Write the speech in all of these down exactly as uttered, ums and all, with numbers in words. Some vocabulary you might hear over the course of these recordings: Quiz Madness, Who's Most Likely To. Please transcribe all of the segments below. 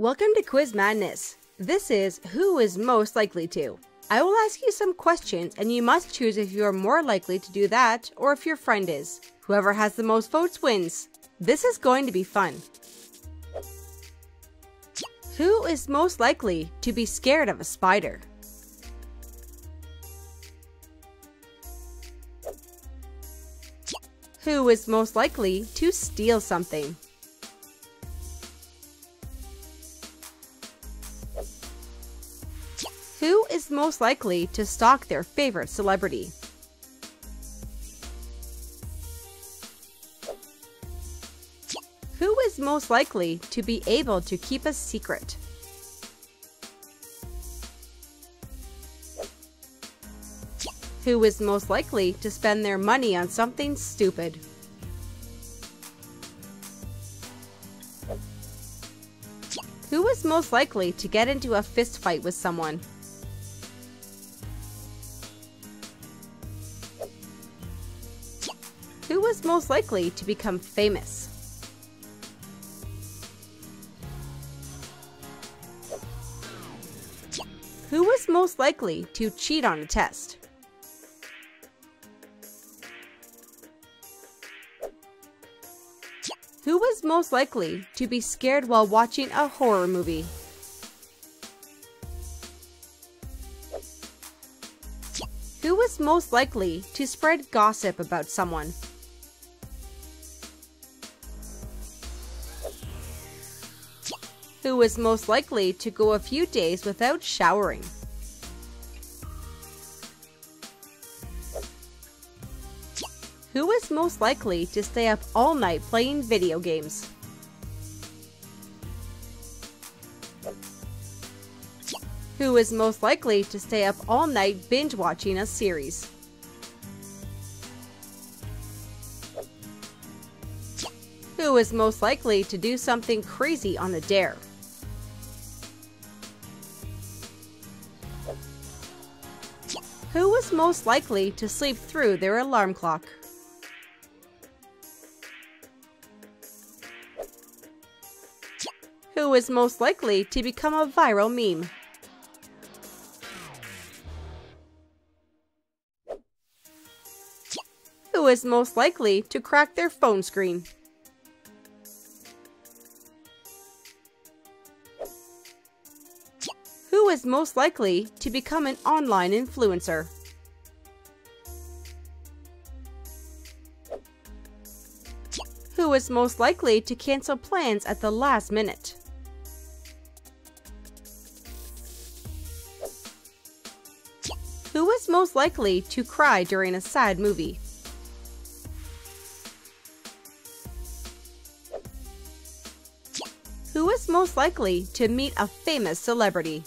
Welcome to Quiz Madness. This is Who is Most Likely To. I will ask you some questions and you must choose if you are more likely to do that or if your friend is. Whoever has the most votes wins. This is going to be fun. Who is most likely to be scared of a spider? Who is most likely to steal something? Who is most likely to stalk their favorite celebrity? Who is most likely to be able to keep a secret? Who is most likely to spend their money on something stupid? Who is most likely to get into a fist fight with someone? Who is most likely to become famous? Who is most likely to cheat on a test? Who is most likely to be scared while watching a horror movie? Who is most likely to spread gossip about someone? Who is most likely to go a few days without showering? Who is most likely to stay up all night playing video games? Who is most likely to stay up all night binge watching a series? Who is most likely to do something crazy on a dare? Who is most likely to sleep through their alarm clock? Who is most likely to become a viral meme? Who is most likely to crack their phone screen? Who is most likely to become an online influencer? Who is most likely to cancel plans at the last minute? Who is most likely to cry during a sad movie? Who is most likely to meet a famous celebrity?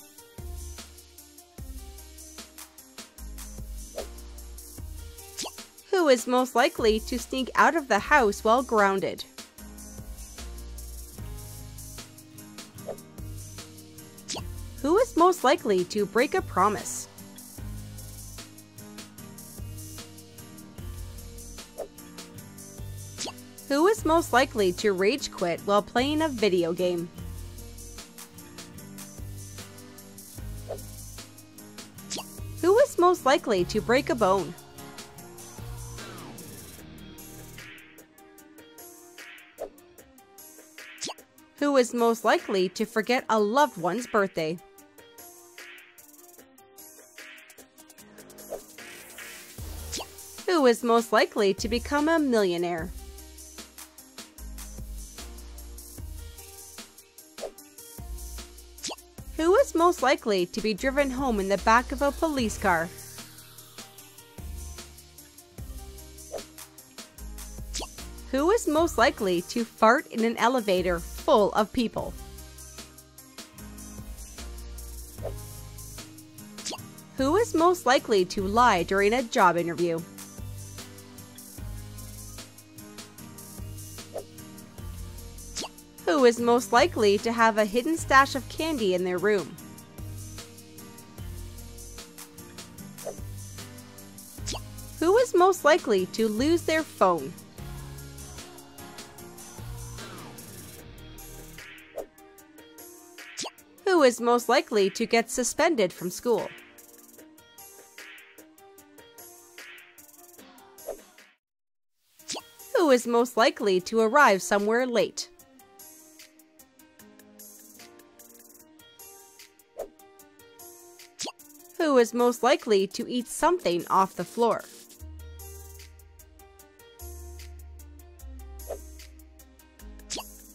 Who is most likely to sneak out of the house while grounded? Who is most likely to break a promise? Who is most likely to rage quit while playing a video game? Who is most likely to break a bone? Who is most likely to forget a loved one's birthday? Who is most likely to become a millionaire? Who is most likely to be driven home in the back of a police car? Who is most likely to fart in an elevator full of people? Who is most likely to lie during a job interview? Who is most likely to have a hidden stash of candy in their room? Who is most likely to lose their phone? who is most likely to get suspended from school? Who is most likely to arrive somewhere late? Who is most likely to eat something off the floor?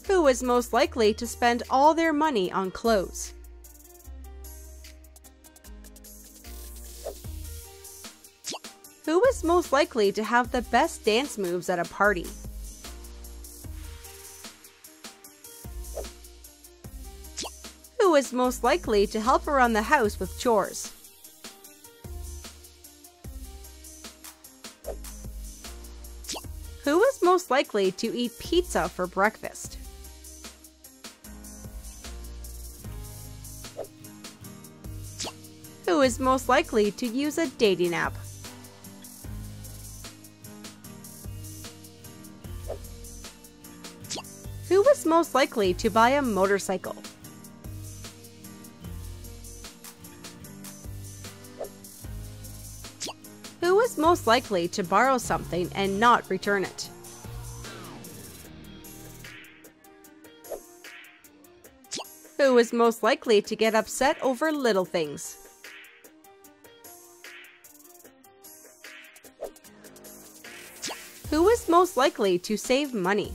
Who is most likely to spend all their money on clothes? Who is most likely to have the best dance moves at a party? Who is most likely to help around the house with chores? Who is most likely to eat pizza for breakfast? Who is most likely to use a dating app? Who is most likely to buy a motorcycle? Who is most likely to borrow something and not return it? Who is most likely to get upset over little things? Who is most likely to save money?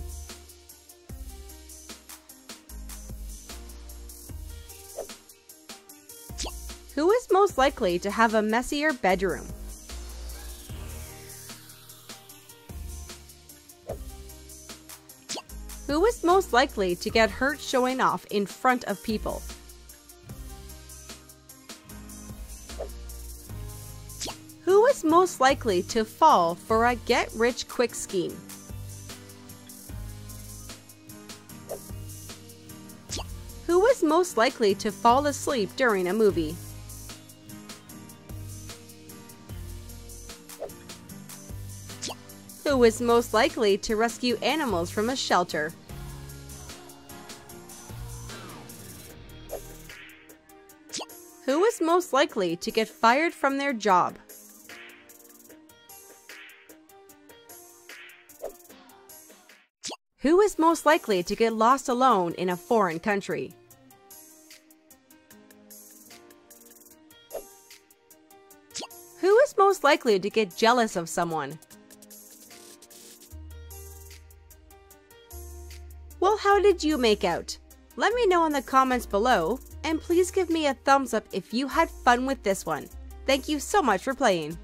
Who is most likely to have a messier bedroom? Who is most likely to get hurt showing off in front of people? Who is most likely to fall for a get-rich-quick scheme? Who is most likely to fall asleep during a movie? Who is most likely to rescue animals from a shelter? Who is most likely to get fired from their job? Who is most likely to get lost alone in a foreign country? Who is most likely to get jealous of someone? Well, how did you make out? Let me know in the comments below, and please give me a thumbs up if you had fun with this one. Thank you so much for playing.